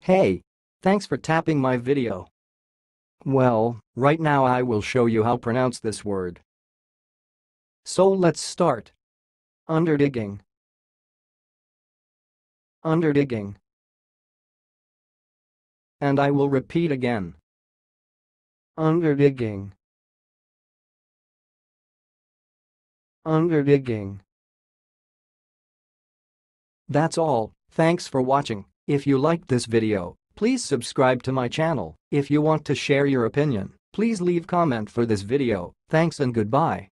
Hey, thanks for tapping my video. Well, right now I will show you how pronounce this word. So let's start. Underdigging. Underdigging. And I will repeat again. Underdigging. Underdigging. That's all. Thanks for watching. If you liked this video, please subscribe to my channel. If you want to share your opinion, please leave comment for this video. Thanks and goodbye.